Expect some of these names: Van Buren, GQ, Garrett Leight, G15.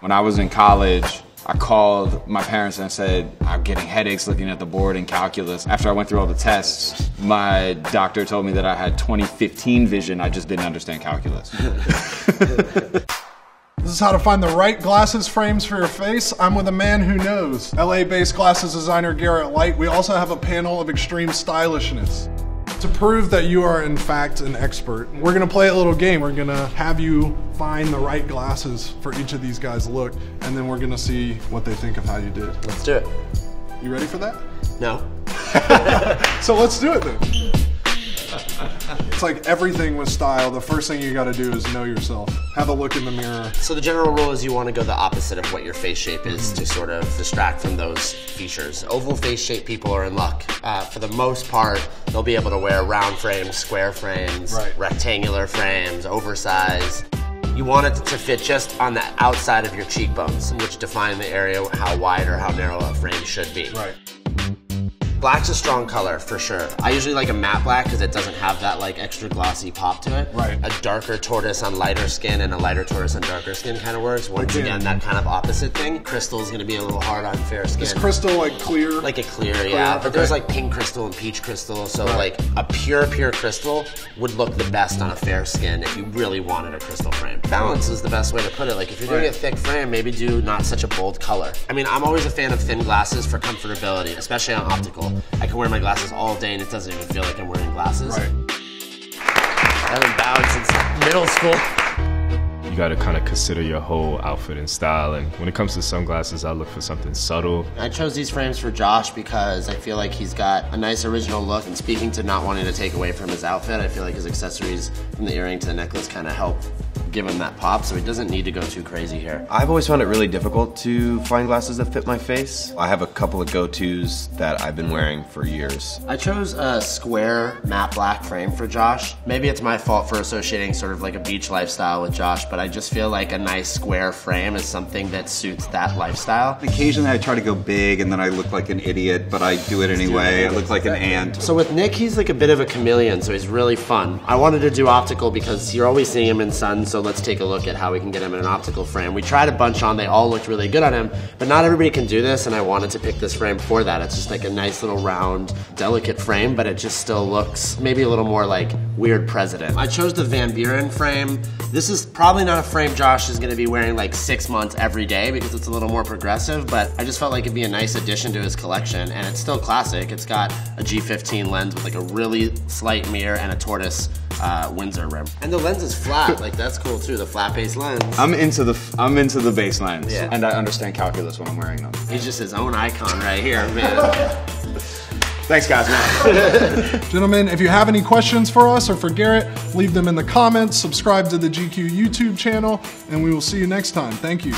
When I was in college, I called my parents and I said, I'm getting headaches looking at the board in calculus. After I went through all the tests, my doctor told me that I had 2015 vision, I just didn't understand calculus. This is how to find the right glasses frames for your face. I'm with a man who knows, LA-based glasses designer Garrett Leight. We also have a panel of extreme stylishness. To prove that you are in fact an expert, we're gonna play a little game. We're gonna have you find the right glasses for each of these guys' look, and then we're gonna see what they think of how you did. Let's do it. You ready for that? No. So let's do it then. It's like everything with style, the first thing you gotta do is know yourself. Have a look in the mirror. So the general rule is you wanna go the opposite of what your face shape is to sort of distract from those features. Oval face shape people are in luck. For the most part, they'll be able to wear round frames, square frames, rectangular frames, oversized. You want it to fit just on the outside of your cheekbones, which define the area how wide or how narrow a frame should be. Right. Black's a strong color, for sure. I usually like a matte black because it doesn't have that like extra glossy pop to it. Right. A darker tortoise on lighter skin and a lighter tortoise on darker skin kind of works. Once again, that kind of opposite thing. Crystal's gonna be a little hard on fair skin. Is crystal like clear? Like a clear, yeah. But there's like pink crystal and peach crystal. So like a pure crystal would look the best on a fair skin if you really wanted a crystal frame. Balance is the best way to put it. Like if you're doing a thick frame, maybe do not such a bold color. I mean, I'm always a fan of thin glasses for comfortability, especially on optical. I can wear my glasses all day and it doesn't even feel like I'm wearing glasses. Right. I've been bowed since middle school. You gotta kind of consider your whole outfit and style, and when it comes to sunglasses, I look for something subtle. I chose these frames for Josh because I feel like he's got a nice original look, and speaking to not wanting to take away from his outfit, I feel like his accessories from the earring to the necklace kind of help give him that pop, so he doesn't need to go too crazy here. I've always found it really difficult to find glasses that fit my face. I have a couple of go-tos that I've been wearing for years. I chose a square matte black frame for Josh. Maybe it's my fault for associating sort of like a beach lifestyle with Josh, but I just feel like a nice square frame is something that suits that lifestyle. Occasionally I try to go big and then I look like an idiot, but I do it anyway. I look like an ant. So with Nick, he's like a bit of a chameleon, so he's really fun. I wanted to do optical because you're always seeing him in sun, so let's take a look at how we can get him in an optical frame. We tried a bunch on, they all looked really good on him, but not everybody can do this, and I wanted to pick this frame for that. It's just like a nice little round, delicate frame, but it just still looks maybe a little more like weird president. I chose the Van Buren frame. This is probably not a frame Josh is gonna be wearing like 6 months every day because it's a little more progressive, but I just felt like it'd be a nice addition to his collection, and it's still classic. It's got a G15 lens with like a really slight mirror and a tortoise Windsor rim. And the lens is flat, like that's cool too, the flat base lens. I'm into the base lens, and I understand calculus when I'm wearing them. He's just his own icon right here, man. Thanks guys, man. Gentlemen, if you have any questions for us or for Garrett, leave them in the comments, subscribe to the GQ YouTube channel, and we will see you next time. Thank you.